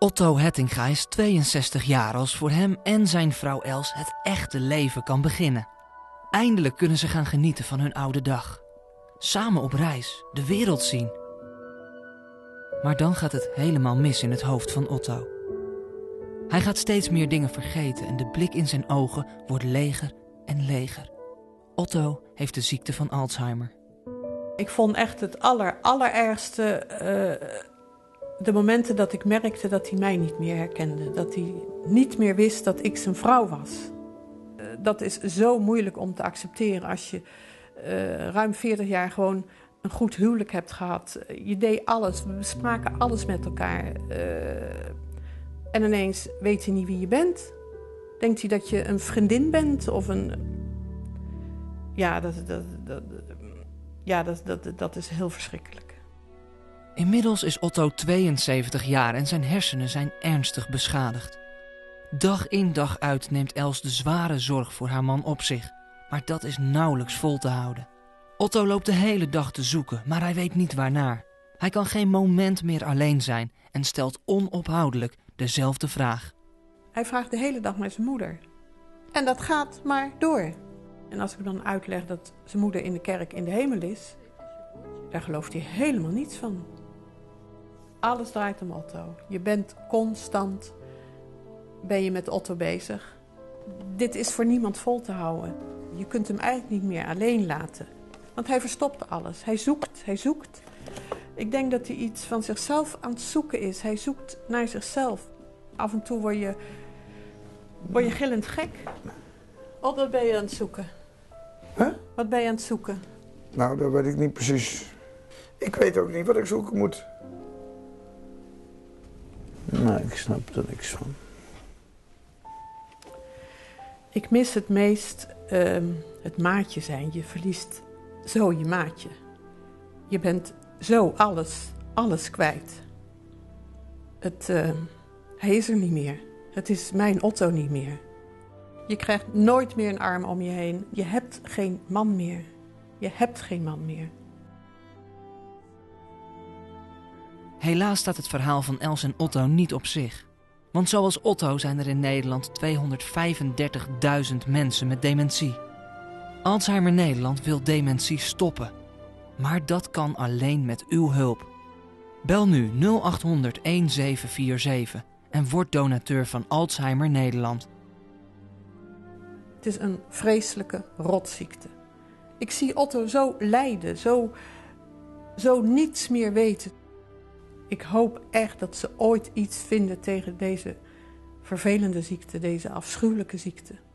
Otto Heitinga is 62 jaar als voor hem en zijn vrouw Els het echte leven kan beginnen. Eindelijk kunnen ze gaan genieten van hun oude dag. Samen op reis, de wereld zien. Maar dan gaat het helemaal mis in het hoofd van Otto. Hij gaat steeds meer dingen vergeten en de blik in zijn ogen wordt leger en leger. Otto heeft de ziekte van Alzheimer. Ik vond echt het allerergste de momenten dat ik merkte dat hij mij niet meer herkende. Dat hij niet meer wist dat ik zijn vrouw was. Dat is zo moeilijk om te accepteren als je ruim 40 jaar gewoon een goed huwelijk hebt gehad. Je deed alles, we spraken alles met elkaar. En ineens weet hij niet wie je bent. Denkt hij dat je een vriendin bent of een... Ja, dat is heel verschrikkelijk. Inmiddels is Otto 72 jaar en zijn hersenen zijn ernstig beschadigd. Dag in dag uit neemt Els de zware zorg voor haar man op zich. Maar dat is nauwelijks vol te houden. Otto loopt de hele dag te zoeken, maar hij weet niet waarnaar. Hij kan geen moment meer alleen zijn en stelt onophoudelijk dezelfde vraag. Hij vraagt de hele dag naar zijn moeder. En dat gaat maar door. En als ik dan uitleg dat zijn moeder in de kerk in de hemel is, daar gelooft hij helemaal niets van. Alles draait om Otto. Je bent constant, ben je met Otto bezig. Dit is voor niemand vol te houden. Je kunt hem eigenlijk niet meer alleen laten. Want hij verstopt alles. Hij zoekt. Ik denk dat hij iets van zichzelf aan het zoeken is. Hij zoekt naar zichzelf. Af en toe word je gillend gek. Of wat ben je aan het zoeken? Huh? Wat ben je aan het zoeken? Nou, dat weet ik niet precies. Ik weet ook niet wat ik zoeken moet. Nou, ik snap er niks van. Ik mis het meest het maatje zijn. Je verliest zo je maatje. Je bent zo alles kwijt. Hij is er niet meer. Het is mijn Otto niet meer. Je krijgt nooit meer een arm om je heen. Je hebt geen man meer. Helaas staat het verhaal van Els en Otto niet op zich. Want zoals Otto zijn er in Nederland 235.000 mensen met dementie. Alzheimer Nederland wil dementie stoppen. Maar dat kan alleen met uw hulp. Bel nu 0800 1747 en word donateur van Alzheimer Nederland. Het is een vreselijke rotziekte. Ik zie Otto zo lijden, zo niets meer weten. Ik hoop echt dat ze ooit iets vinden tegen deze vervelende ziekte, deze afschuwelijke ziekte.